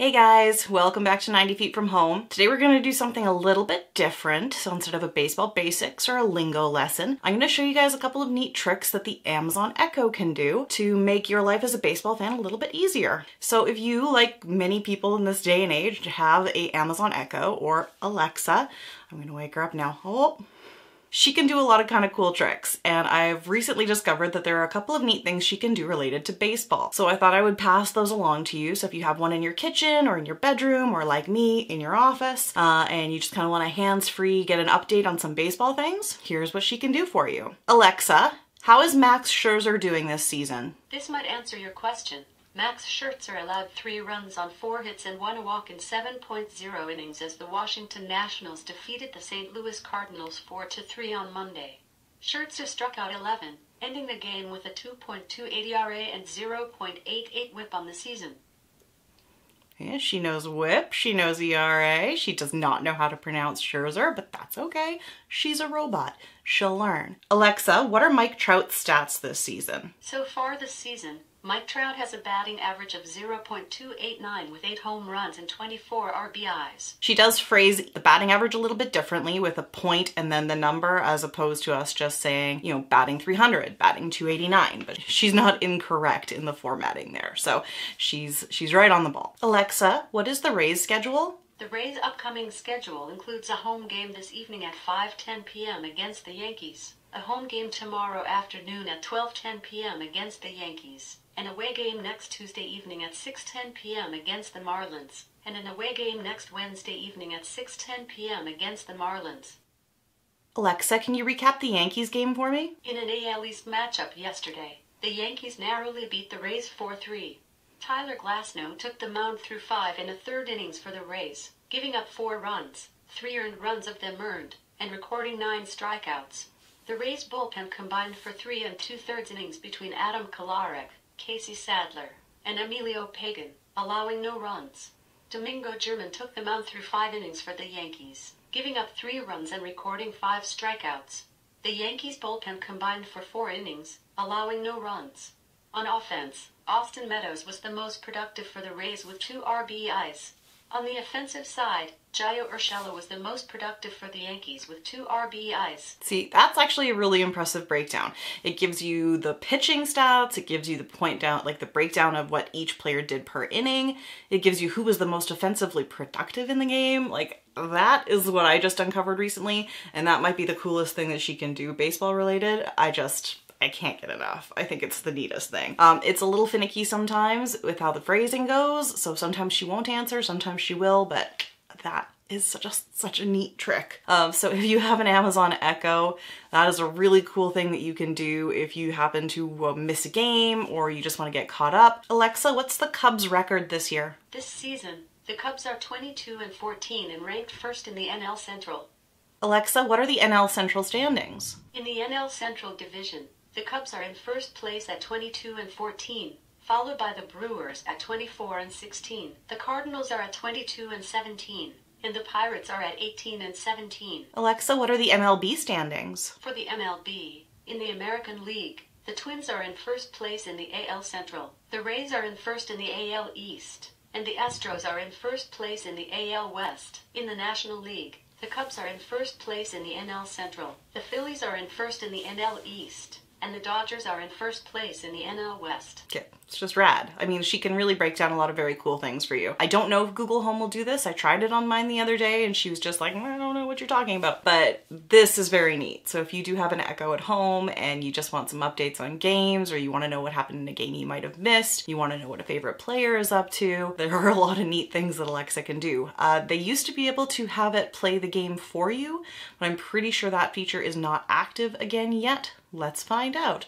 Hey guys, welcome back to 90 Feet From Home. Today we're going to do something a little bit different. So instead of a baseball basics or a lingo lesson, I'm going to show you guys a couple of neat tricks that the Amazon Echo can do to make your life as a baseball fan a little bit easier. So if you, like many people in this day and age, have an Amazon Echo or Alexa, I'm going to wake her up now. Oh. She can do a lot of kind of cool tricks, and I've recently discovered that there are a couple of neat things she can do related to baseball. So I thought I would pass those along to you. So if you have one in your kitchen or in your bedroom or, like me, in your office, and you just kind of want a hands-free, get an update on some baseball things, here's what she can do for you. Alexa, how is Max Scherzer doing this season? This might answer your question. Max Scherzer allowed 3 runs on 4 hits and 1 walk in 7.0 innings as the Washington Nationals defeated the St. Louis Cardinals 4-3 on Monday. Scherzer struck out 11, ending the game with a 2.28 ERA and 0.88 WHIP on the season. Yeah, she knows WHIP, she knows ERA, she does not know how to pronounce Scherzer, but that's okay. She's a robot. She'll learn. Alexa, what are Mike Trout's stats this season? So far this season, Mike Trout has a batting average of 0.289 with 8 home runs and 24 RBIs. She does phrase the batting average a little bit differently with a point and then the number, as opposed to us just saying, you know, batting 300, batting 289, but she's not incorrect in the formatting there. So she's right on the ball. Alexa, what is the Rays schedule? The Rays' upcoming schedule includes a home game this evening at 5:10 p.m. against the Yankees, a home game tomorrow afternoon at 12:10 p.m. against the Yankees, an away game next Tuesday evening at 6:10 p.m. against the Marlins, and an away game next Wednesday evening at 6:10 p.m. against the Marlins. Alexa, can you recap the Yankees game for me? In an AL East matchup yesterday, the Yankees narrowly beat the Rays 4-3. Tyler Glasnow took the mound through 5 1/3 innings for the Rays, giving up 4 runs, 3 earned runs of them earned, and recording 9 strikeouts. The Rays bullpen combined for 3 2/3 innings between Adam Kalarek, Casey Sadler, and Emilio Pagan, allowing no runs. Domingo German took the mound through 5 innings for the Yankees, giving up 3 runs and recording 5 strikeouts. The Yankees bullpen combined for 4 innings, allowing no runs. On offense, Austin Meadows was the most productive for the Rays with 2 RBIs. On the offensive side, Gio Urshela was the most productive for the Yankees with 2 RBIs. See, that's actually a really impressive breakdown. It gives you the pitching stats, it gives you the breakdown of what each player did per inning, it gives you who was the most offensively productive in the game. Like, that is what I just uncovered recently, and that might be the coolest thing that she can do baseball related. I can't get enough. I think it's the neatest thing. It's a little finicky sometimes with how the phrasing goes, so sometimes she won't answer, sometimes she will, but that is such a neat trick. So if you have an Amazon Echo, that is a really cool thing that you can do if you happen to miss a game or you just want to get caught up. Alexa, what's the Cubs record this year? This season, the Cubs are 22-14 and ranked first in the NL Central. Alexa, what are the NL Central standings? In the NL Central division, the Cubs are in first place at 22-14, followed by the Brewers at 24-16. The Cardinals are at 22-17, and the Pirates are at 18-17. Alexa, what are the MLB standings? For the MLB, in the American League, the Twins are in first place in the AL Central. The Rays are in first in the AL East, and the Astros are in first place in the AL West. In the National League, the Cubs are in first place in the NL Central. The Phillies are in first in the NL East, and the Dodgers are in first place in the NL West. Okay, it's just rad. I mean, she can really break down a lot of very cool things for you. I don't know if Google Home will do this. I tried it on mine the other day and she was just like, I don't know what you're talking about, but this is very neat. So if you do have an Echo at home and you just want some updates on games, or you wanna know what happened in a game you might've missed, you wanna know what a favorite player is up to, there are a lot of neat things that Alexa can do. They used to be able to have it play the game for you, but I'm pretty sure that feature is not active again yet. Let's find out.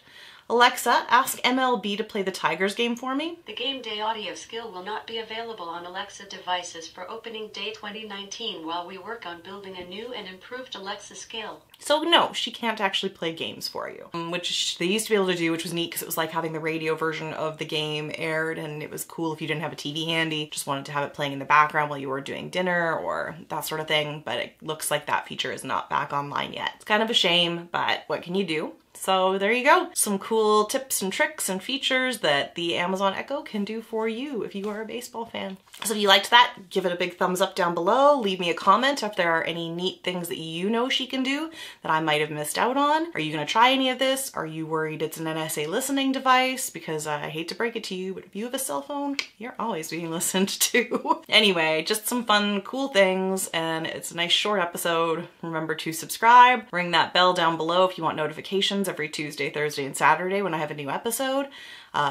Alexa, ask MLB to play the Tigers game for me. The game day audio skill will not be available on Alexa devices for opening day 2019 while we work on building a new and improved Alexa skill. So no, she can't actually play games for you, which they used to be able to do, which was neat because it was like having the radio version of the game aired, and it was cool if you didn't have a TV handy, just wanted to have it playing in the background while you were doing dinner or that sort of thing. But it looks like that feature is not back online yet. It's kind of a shame, but what can you do? So there you go. Some cool tips and tricks and features that the Amazon Echo can do for you if you are a baseball fan. So if you liked that, give it a big thumbs up down below. Leave me a comment if there are any neat things that you know she can do that I might have missed out on. Are you going to try any of this? Are you worried it's an NSA listening device? Because I hate to break it to you, but if you have a cell phone, you're always being listened to. Anyway, just some fun, cool things, and it's a nice short episode. Remember to subscribe. Ring that bell down below if you want notifications every Tuesday, Thursday, and Saturday when I have a new episode.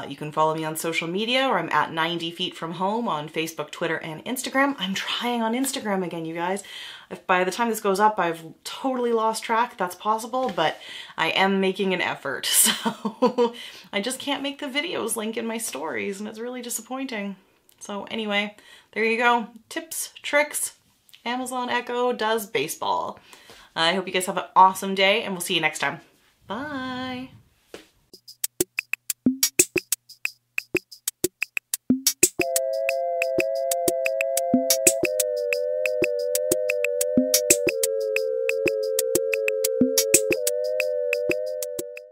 You can follow me on social media, or I'm at 90 Feet From Home on Facebook, Twitter, and Instagram. I'm trying on Instagram again, you guys. If by the time this goes up, I've totally lost track, that's possible, but I am making an effort. So I just can't make the videos link in my stories, and it's really disappointing. So anyway, there you go. Tips, tricks, Amazon Echo does baseball. I hope you guys have an awesome day, and we'll see you next time. Bye.